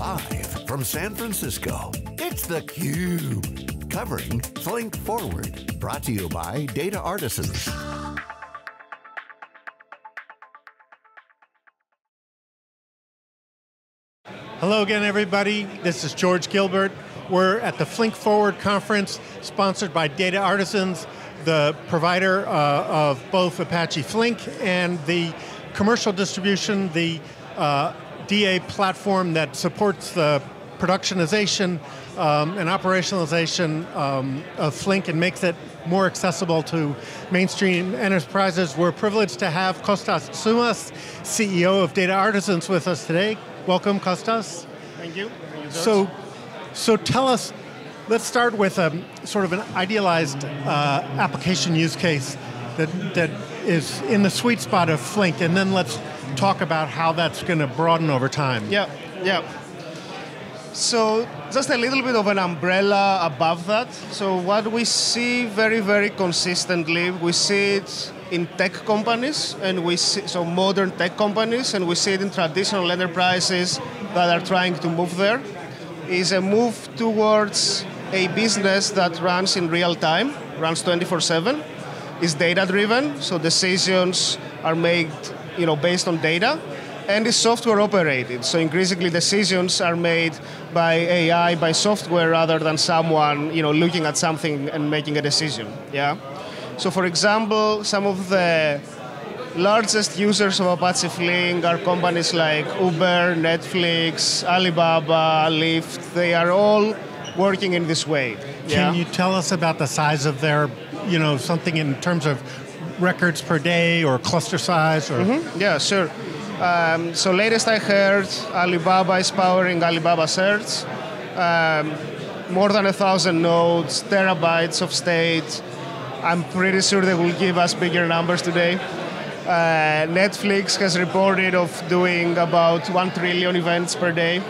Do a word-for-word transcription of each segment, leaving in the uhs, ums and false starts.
Live from San Francisco, it's theCUBE, covering Flink Forward, brought to you by Data Artisans. Hello again, everybody. This is George Gilbert. We're at the Flink Forward conference, sponsored by Data Artisans, the provider uh, of both Apache Flink and the commercial distribution, the uh, D A platform that supports the productionization um, and operationalization um, of Flink and makes it more accessible to mainstream enterprises. We're privileged to have Kostas Tzoumas, C E O of Data Artisans, with us today. Welcome, Kostas. Thank you. Thank you, so, so tell us, let's start with a, sort of an idealized uh, application use case that, that is in the sweet spot of Flink, and then let's talk about how that's going to broaden over time. Yeah, yeah. So just a little bit of an umbrella above that. So what we see very, very consistently, we see it in tech companies, and we see, so modern tech companies, and we see it in traditional enterprises that are trying to move there, is a move towards a business that runs in real time, runs twenty-four seven, is data-driven, so decisions are made you know, based on data, and is software operated. So increasingly decisions are made by A I, by software, rather than someone you know, looking at something and making a decision, yeah? So for example, some of the largest users of Apache Flink are companies like Uber, Netflix, Alibaba, Lyft. They are all working in this way. Yeah? Can you tell us about the size of their, you know, something in terms of records per day or cluster size? Or mm-hmm. Yeah, sure. Um, so latest I heard, Alibaba is powering Alibaba Search. Um, more than a thousand nodes, terabytes of state. I'm pretty sure they will give us bigger numbers today. Uh, Netflix has reported of doing about one trillion events per day.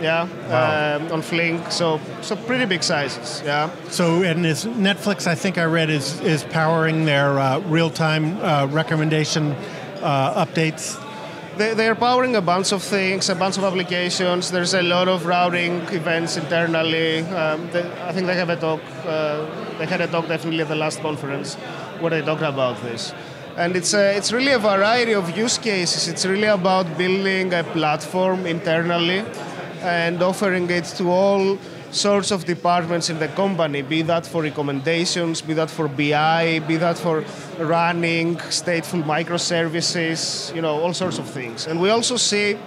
Yeah, wow. um, on Flink, so so pretty big sizes, yeah. So, and is Netflix, I think I read, is, is powering their uh, real-time uh, recommendation uh, updates? They, they're powering a bunch of things, a bunch of applications. There's a lot of routing events internally. Um, they, I think they have a talk, uh, they had a talk definitely at the last conference where they talked about this. And it's, a, it's really a variety of use cases. It's really about building a platform internally and offering it to all sorts of departments in the company, be that for recommendations, be that for B I, be that for running stateful microservices, you know, all sorts of things. And we also see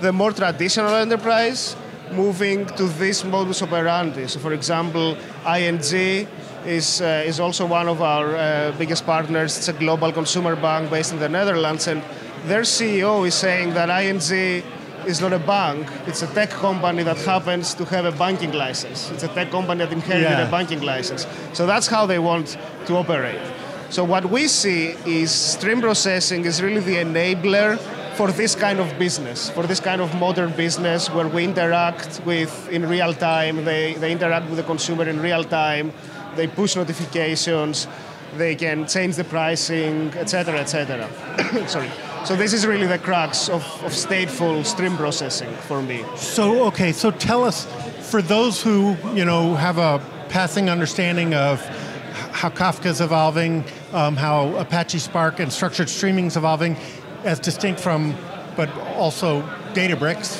the more traditional enterprise moving to this modus operandi. So for example, I N G is, uh, is also one of our uh, biggest partners. It's a global consumer bank based in the Netherlands, and their C E O is saying that I N G is not a bank, it's a tech company that happens to have a banking license. It's a tech company that inherited yeah. a banking license. So that's how they want to operate. So what we see is stream processing is really the enabler for this kind of business, for this kind of modern business where we interact with in real time, they, they interact with the consumer in real time, they push notifications, they can change the pricing, et cetera, et cetera. Sorry. So this is really the crux of, of stateful stream processing for me. So, okay, so tell us, for those who, you know, have a passing understanding of how Kafka is evolving, um, how Apache Spark and structured streaming is evolving, as distinct from, but also Databricks,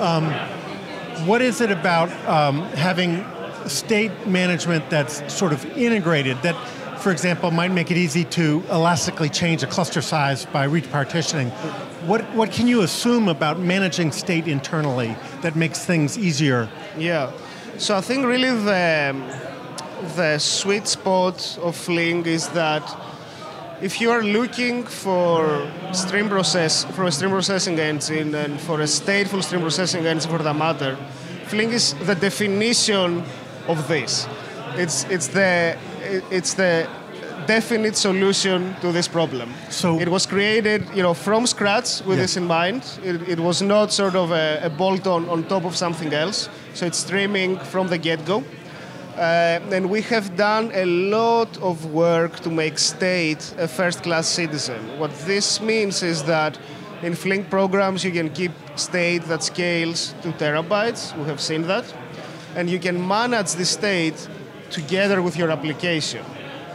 um, what is it about um, having state management that's sort of integrated, that, for example, might make it easy to elastically change a cluster size by repartitioning? What what can you assume about managing state internally that makes things easier? Yeah, so I think really the, the sweet spot of Flink is that if you are looking for stream process for a stream processing engine and for a stateful stream processing engine for that matter, Flink is the definition of this. It's it's the It's the definite solution to this problem. So it was created, you know, from scratch with yeah. this in mind. It, it was not sort of a, a bolt-on on top of something else. So it's streaming from the get-go. Uh, and we have done a lot of work to make state a first-class citizen. What this means is that In Flink programs, you can keep state that scales to terabytes. We have seen that. And you can manage the state together with your application.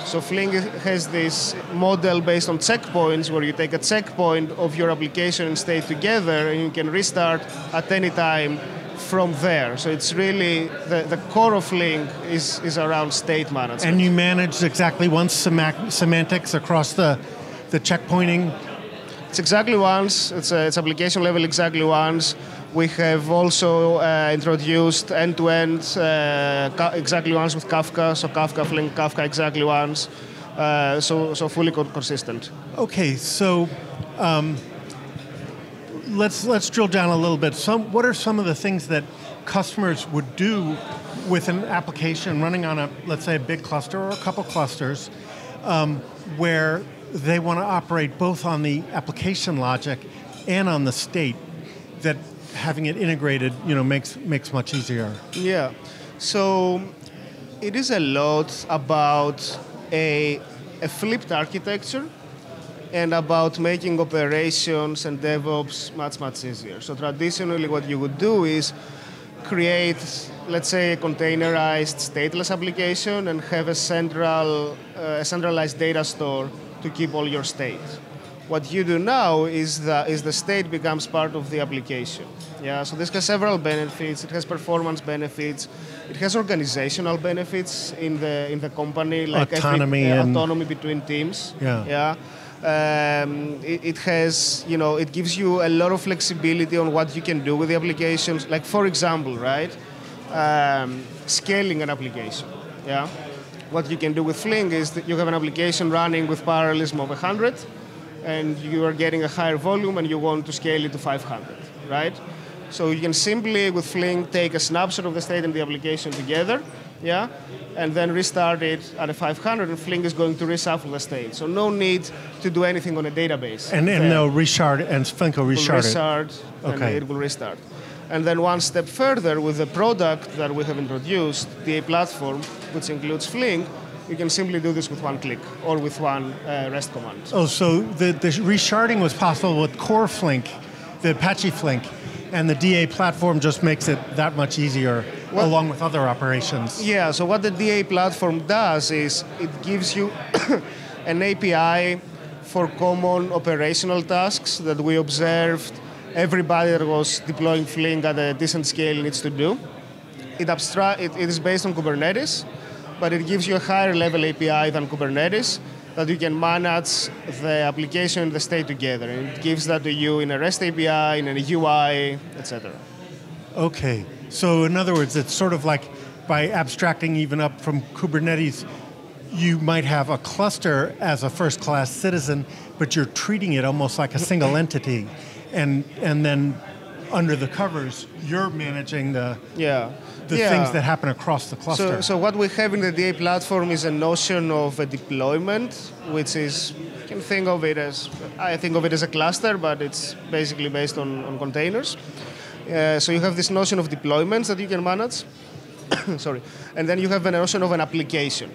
So Flink has this model based on checkpoints, where you take a checkpoint of your application and state together, and you can restart at any time from there. So it's really, the, the core of Flink is, is around state management. And you manage exactly once sem- semantics across the, the checkpointing? It's exactly once, it's, a, it's application level exactly once. We have also uh, introduced end-to-end uh, exactly once with Kafka, so Kafka Flink, Kafka exactly once, uh, so, so fully consistent. Okay, so um, let's, let's drill down a little bit. Some, what are some of the things that customers would do with an application running on a, let's say, a big cluster or a couple clusters, um, where they want to operate both on the application logic and on the state, that having it integrated, you know, makes makes much easier? Yeah. So it is a lot about a, a flipped architecture and about making operations and DevOps much, much easier. So traditionally what you would do is create, let's say, a containerized stateless application and have a central, uh, a centralized data store to keep all your state. What you do now is the, is the state becomes part of the application. Yeah, so this has several benefits. It has performance benefits. It has organizational benefits in the in the company, like autonomy, every, uh, and autonomy between teams. Yeah. Yeah. Um, it, it has, you know, it gives you a lot of flexibility on what you can do with the applications. Like, for example, right, um, scaling an application. Yeah. What you can do with Flink is that you have an application running with parallelism of one hundred. And you are getting a higher volume and you want to scale it to five hundred, right? So you can simply, with Flink, take a snapshot of the state and the application together, yeah? And then restart it at a five hundred, and Flink is going to reshuffle the state. So no need to do anything on a database. And, and they'll reshard, and Flink will reshard it. Reshard, and okay. It will restart. And then one step further, with the product that we have introduced, D A platform, which includes Flink, you can simply do this with one click or with one uh, REST command. Oh, so the, the resharding was possible with core Flink, the Apache Flink, and the D A platform just makes it that much easier, well, along with other operations. Yeah, so what the D A platform does is it gives you an A P I for common operational tasks that we observed everybody that was deploying Flink at a decent scale needs to do. It, abstract, it, it is based on Kubernetes, but it gives you a higher level A P I than Kubernetes that you can manage the application and the state together. And it gives that to you in a REST A P I, in a U I, et cetera. Okay, so in other words, it's sort of like by abstracting even up from Kubernetes, you might have a cluster as a first-class citizen, but you're treating it almost like a single entity. And, and then under the covers, you're managing the... Yeah. the yeah. things that happen across the cluster. So, so what we have in the D A platform is a notion of a deployment, which is, you can think of it as, I think of it as a cluster, but it's basically based on, on containers. Uh, so you have this notion of deployments that you can manage. Sorry. And then you have a notion of an application.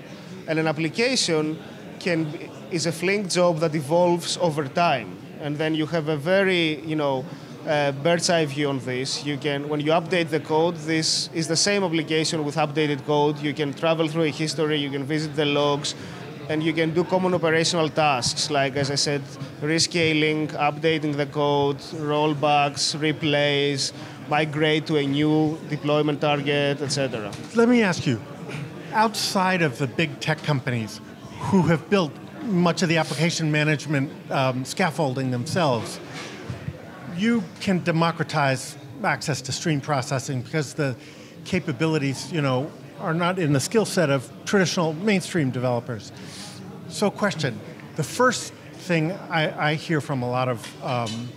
And an application can be, is a Flink job that evolves over time. And then you have a very, you know, Uh, bird's eye view on this. You can, when you update the code, this is the same application with updated code. You can travel through a history, you can visit the logs, and you can do common operational tasks, like, as I said, rescaling, updating the code, rollbacks, replays, migrate to a new deployment target, et cetera. Let me ask you, outside of the big tech companies who have built much of the application management um, scaffolding themselves, you can democratize access to stream processing because the capabilities, you know, are not in the skill set of traditional mainstream developers. So question, the first thing I, I hear from a lot of um,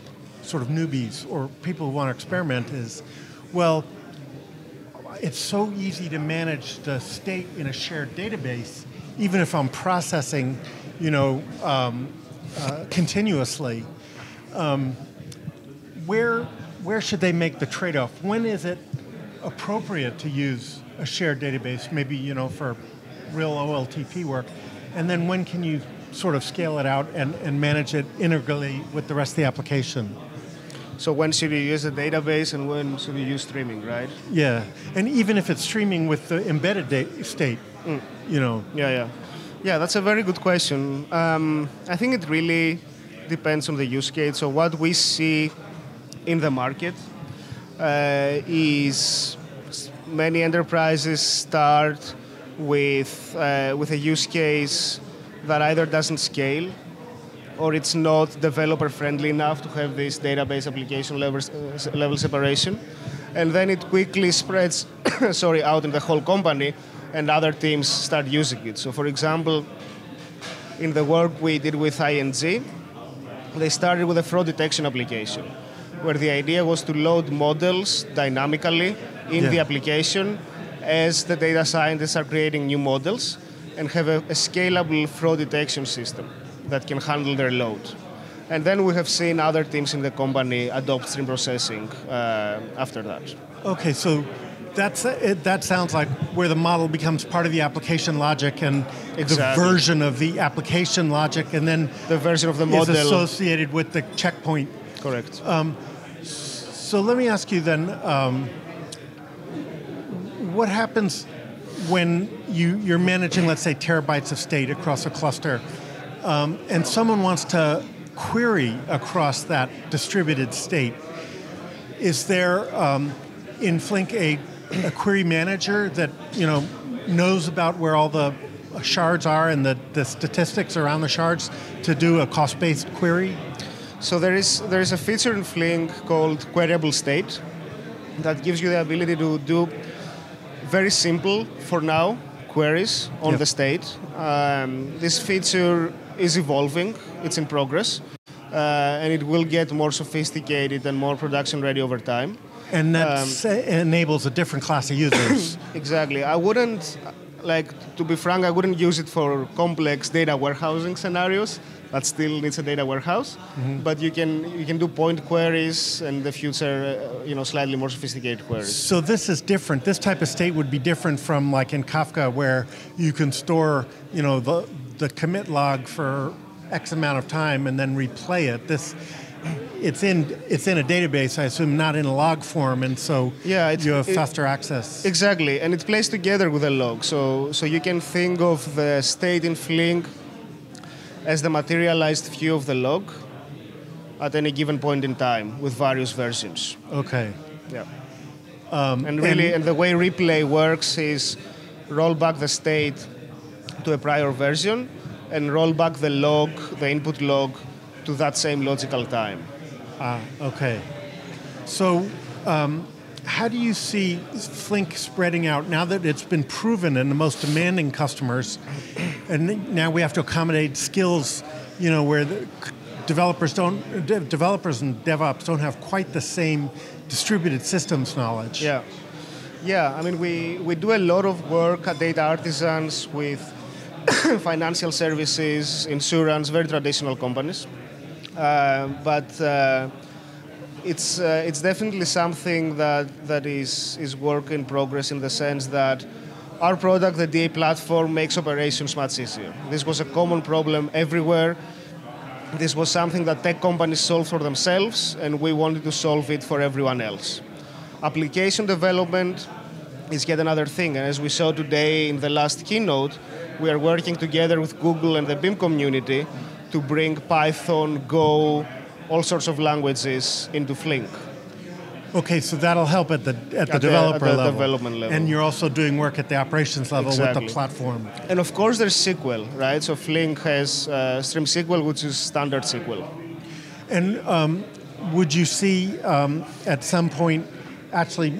sort of newbies or people who want to experiment is, well, it's so easy to manage the state in a shared database, even if I'm processing, you know, um, uh, continuously. Um, Where, where should they make the trade-off? When is it appropriate to use a shared database, maybe, you know, for real O L T P work? And then when can you sort of scale it out and, and manage it integrally with the rest of the application. So when should you use a database and when should you use streaming, right? Yeah, and even if it's streaming with the embedded state, mm. you know. Yeah, yeah. Yeah, that's a very good question. Um, I think it really depends on the use case. So what we see in the market uh, is many enterprises start with, uh, with a use case that either doesn't scale or it's not developer-friendly enough to have this database application level, uh, level separation. And then it quickly spreads sorry, out in the whole company, and other teams start using it. So for example, in the work we did with I N G, they started with a fraud detection application, where the idea was to load models dynamically in yeah. the application as the data scientists are creating new models, and have a, a scalable fraud detection system that can handle their load. And then we have seen other teams in the company adopt stream processing uh, after that. Okay, so that's, it, that sounds like where the model becomes part of the application logic and exactly. the version of the application logic, and then the version of the model is associated with the checkpoint. Correct. Um, so let me ask you then, um, what happens when you, you're managing, let's say, terabytes of state across a cluster? Um, and someone wants to query across that distributed state, is there um, in Flink a, a query manager that you know knows about where all the shards are and the, the statistics around the shards to do a cost-based query? So there is, there is a feature in Flink called queryable state that gives you the ability to do very simple, for now, queries on yep. the state. Um, this feature is evolving, it's in progress, uh, and it will get more sophisticated and more production ready over time. And that um, enables a different class of users. Exactly. I wouldn't, like, to be frank, I wouldn't use it for complex data warehousing scenarios. That still needs a data warehouse, mm-hmm. but you can, you can do point queries and the future, uh, you know, slightly more sophisticated queries. So this is different. This type of state would be different from like in Kafka, where you can store, you know, the, the commit log for X amount of time and then replay it. This, it's in, it's in a database, I assume, not in a log form, and so yeah, it, you have it, faster access. Exactly, and it plays together with a log. So, so you can think of the state in Flink as the materialized view of the log at any given point in time with various versions. Okay. Yeah. Um, and really, and, and the way replay works is roll back the state to a prior version and roll back the log, the input log, to that same logical time. Ah, okay. So um, how do you see Flink spreading out now that it's been proven in the most demanding customers? And now we have to accommodate skills, you know, where the developers don't, de developers and DevOps don't have quite the same distributed systems knowledge. Yeah, yeah. I mean, we we do a lot of work at Data Artisans with financial services, insurance, very traditional companies. Uh, but uh, it's uh, it's definitely something that that is is work in progress, in the sense that our product, the D A platform, makes operations much easier. This was a common problem everywhere. This was something that tech companies solved for themselves, and we wanted to solve it for everyone else. Application development is yet another thing, and as we saw today in the last keynote, we are working together with Google and the Beam community to bring Python, Go, all sorts of languages into Flink. Okay, so that'll help at the at, at the developer the, at the level. Development level, and you're also doing work at the operations level exactly. with the platform. And of course, there's S Q L, right? So Flink has uh, Stream S Q L, which is standard S Q L. And um, would you see um, at some point actually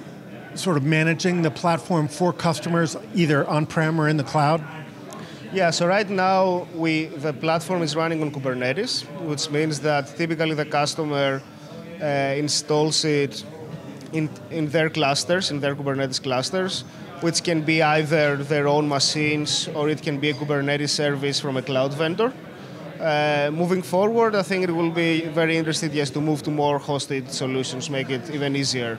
sort of managing the platform for customers, either on-prem or in the cloud? Yeah. So right now, we the platform is running on Kubernetes, which means that typically the customer uh, installs it In, in their clusters, in their Kubernetes clusters, which can be either their own machines or it can be a Kubernetes service from a cloud vendor. Uh, moving forward, I think it will be very interesting, yes, to move to more hosted solutions, make it even easier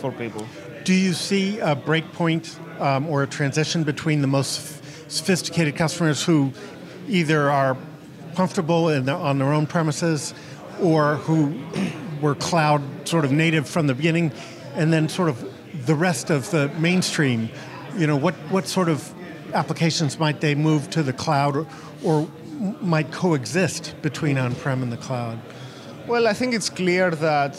for people. Do you see a breakpoint um, or a transition between the most sophisticated customers who either are comfortable in the, on their own premises, or who were cloud sort of native from the beginning, and then sort of the rest of the mainstream, you know, what, what sort of applications might they move to the cloud, or, or might coexist between on-prem and the cloud? Well, I think it's clear that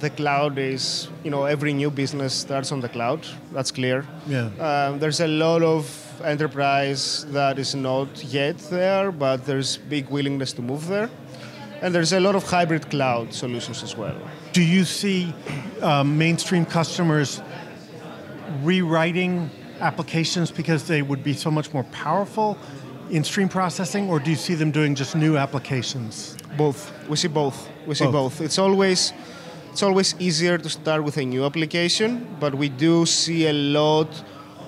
the cloud is, you know, every new business starts on the cloud. That's clear. Yeah. Um, there's a lot of enterprise that is not yet there, but there's big willingness to move there. And there's a lot of hybrid cloud solutions as well. Do you see um, mainstream customers rewriting applications because they would be so much more powerful in stream processing, or do you see them doing just new applications? Both. We see both. We see both. both. It's always it's always easier to start with a new application, but we do see a lot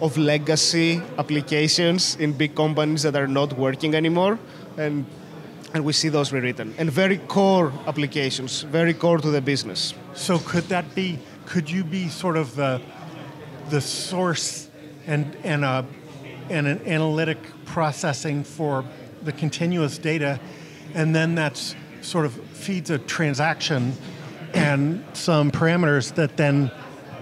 of legacy applications in big companies that are not working anymore, and and we see those rewritten. And very core applications, very core to the business. So could that be, could you be sort of the, the source and, and, a, and an analytic processing for the continuous data, and then that's sort of feeds a transaction and some parameters that then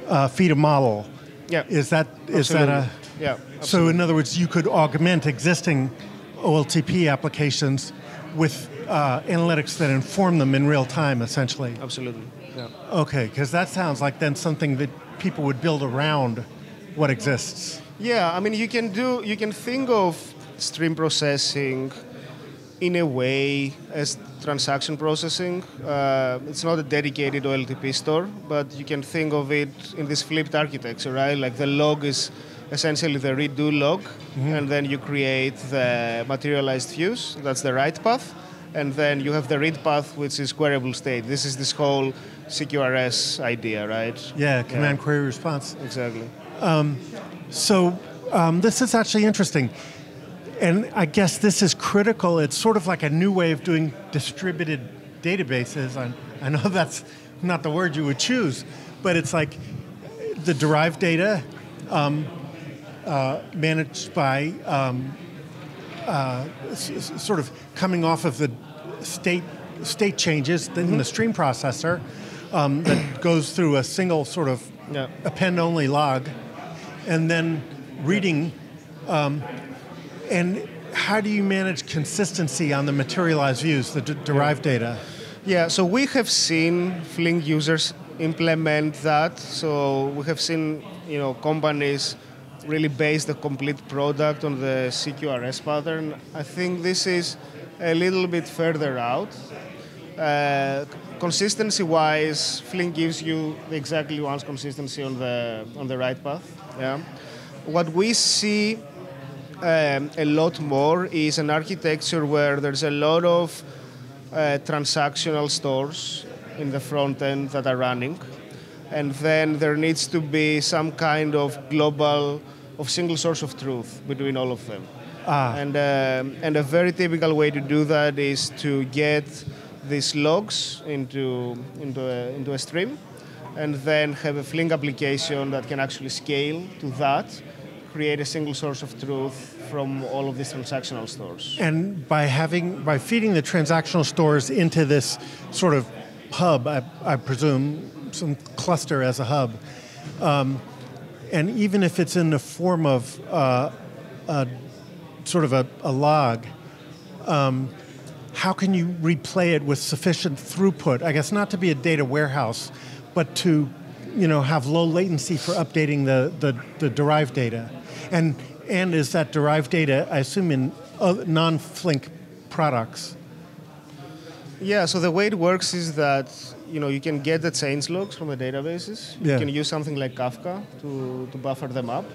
uh, feed a model? Yeah. Is that, is that a... Yeah, absolutely. So in other words, you could augment existing O L T P applications with uh, analytics that inform them in real time, essentially. Absolutely, yeah. Okay, because that sounds like then something that people would build around what exists. Yeah, I mean, you can do, you can think of stream processing in a way as transaction processing. Uh, it's not a dedicated O L T P store, but you can think of it in this flipped architecture, right? Like the log is essentially the redo log, mm-hmm. and then you create the materialized views, that's the write path, and then you have the read path, which is queryable state. This is this whole C Q R S idea, right? Yeah, command, yeah. query, response. Exactly. Um, so um, this is actually interesting, and I guess this is critical. It's sort of like a new way of doing distributed databases. I, I know that's not the word you would choose, but it's like the derived data, um, Uh, managed by um, uh, s sort of coming off of the state state changes mm-hmm. in the stream processor um, that goes through a single sort of yeah. append-only log, and then reading. Um, and how do you manage consistency on the materialized views, the d derived data? Yeah, so we have seen Flink users implement that. So we have seen, you know, companies really base the complete product on the C Q R S pattern. I think this is a little bit further out. Uh, Consistency-wise, Flink gives you exactly once consistency on the on the right path. Yeah. What we see um, a lot more is an architecture where there's a lot of uh, transactional stores in the front end that are running. And then there needs to be some kind of global, of single source of truth between all of them. Ah. And, um, and a very typical way to do that is to get these logs into, into, a, into a stream, and then have a Flink application that can actually scale to that, create a single source of truth from all of these transactional stores. And by, having, by feeding the transactional stores into this sort of hub, I, I presume, some cluster as a hub, um, and even if it's in the form of uh, a, sort of a, a log, um, how can you replay it with sufficient throughput? I guess not to be a data warehouse, but to, you know, have low latency for updating the, the, the derived data. And, and is that derived data, I assume, in non-Flink products? Yeah, so the way it works is that, you know, you can get the change logs from the databases. Yeah. You can use something like Kafka to, to buffer them up.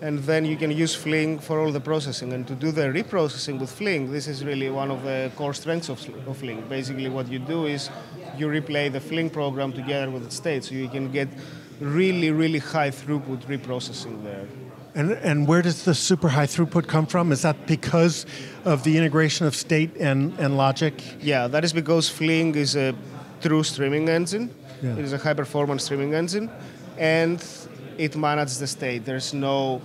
And then you can use Flink for all the processing. And to do the reprocessing with Flink, this is really one of the core strengths of, of Flink. Basically what you do is you replay the Flink program together with the state, so you can get really, really high throughput reprocessing there. And, and where does the super high throughput come from? Is that because of the integration of state and, and logic? Yeah, that is because Flink is a true streaming engine. Yeah. It is a high performance streaming engine, and it manages the state. There's no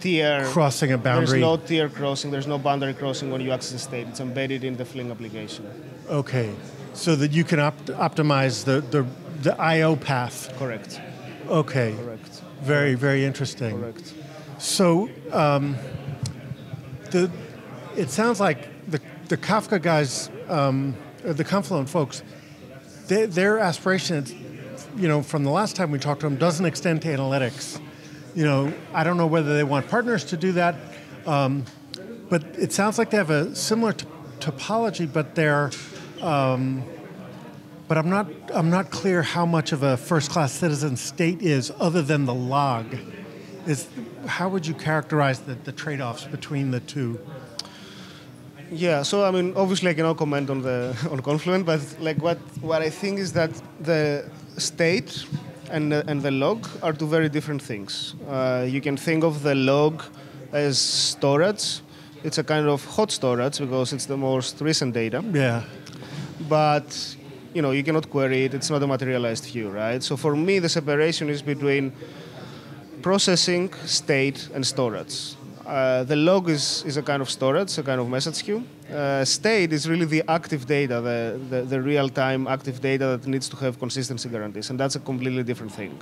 tier crossing a boundary. There's no tier crossing, there's no boundary crossing when you access the state. It's embedded in the Flink application. Okay, so that you can opt optimize the, the, the I O path. Correct. Okay. Correct. Very, very interesting. Correct. So, um, the, it sounds like the, the Kafka guys, um, or the Confluent folks, they, their aspiration, you know, from the last time we talked to them, doesn't extend to analytics. You know, I don't know whether they want partners to do that, um, but it sounds like they have a similar topology, but they're, um, but I'm not, I'm not clear how much of a first-class citizen state is other than the log. Is, how would you characterize the, the trade-offs between the two? Yeah, so I mean, obviously I cannot comment on the on Confluent, but like what what I think is that the state and the, and the log are two very different things. Uh, you can think of the log as storage. It's a kind of hot storage because it's the most recent data. Yeah. But you know, you cannot query it. It's not a materialized view, right? So for me, the separation is between processing, state, and storage. Uh, the log is, is a kind of storage, a kind of message queue. Uh, state is really the active data, the, the, the real-time active data that needs to have consistency guarantees, and that's a completely different thing.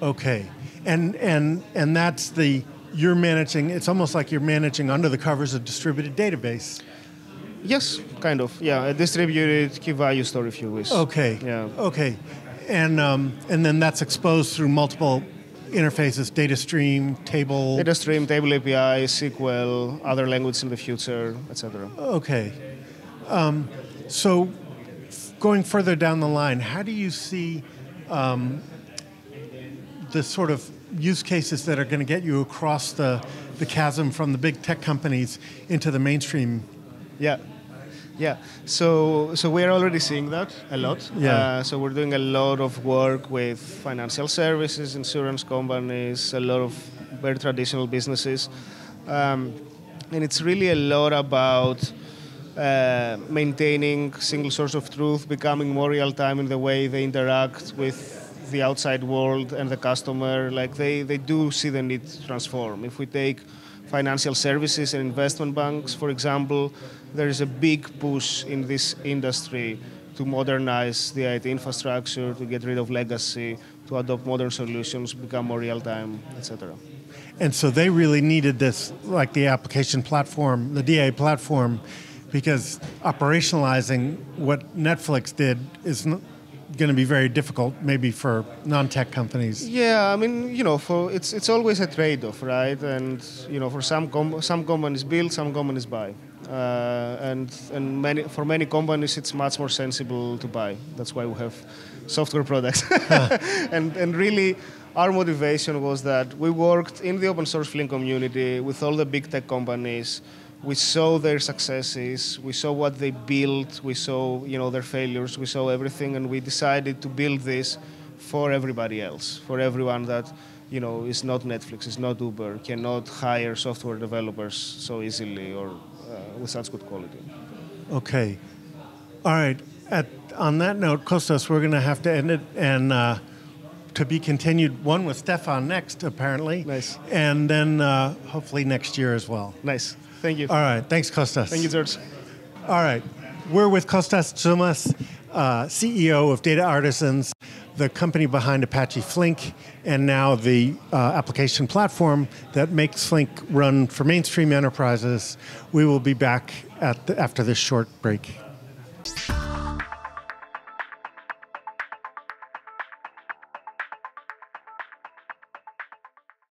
Okay, and and and that's the, you're managing, it's almost like you're managing under the covers of distributed database. Yes, kind of, yeah, a distributed key value store, if you wish. Okay, yeah. Okay, and, um, and then that's exposed through multiple interfaces, data stream, table... Data stream, table A P I, S Q L, other language in the future, et cetera. Okay. Um, so going further down the line, how do you see um, the sort of use cases that are going to get you across the, the chasm from the big tech companies into the mainstream? Yeah. Yeah, so so we're already seeing that a lot. Yeah. Uh, so we're doing a lot of work with financial services, insurance companies, a lot of very traditional businesses. Um, and it's really a lot about uh, maintaining single source of truth, becoming more real-time in the way they interact with the outside world and the customer. Like they, they do see the need to transform. If we take financial services and investment banks, for example, there is a big push in this industry to modernize the I T infrastructure, to get rid of legacy, to adopt modern solutions, become more real-time, et cetera. And so they really needed this, like the application platform, the D A platform, because operationalizing what Netflix did is not going to be very difficult, maybe for non-tech companies. Yeah, I mean, you know, for it's it's always a trade-off, right? And you know, for some com some companies build, some companies buy, uh, and and many for many companies it's much more sensible to buy. That's why we have software products. Huh. And and really, our motivation was that we worked in the open source Flink community with all the big tech companies. We saw their successes, we saw what they built, we saw, you know, their failures, we saw everything, and we decided to build this for everybody else, for everyone that, you know, is not Netflix, is not Uber, cannot hire software developers so easily or uh, with such good quality. Okay. All right. At, on that note, Kostas, we're going to have to end it, and uh, to be continued, one with Stefan next, apparently. Nice. And then uh, hopefully next year as well. Nice. Thank you. All right. Thanks, Kostas. Thank you, George. All right. We're with Kostas Tzoumas, uh, C E O of Data Artisans, the company behind Apache Flink, and now the uh, application platform that makes Flink run for mainstream enterprises. We will be back at the, after this short break.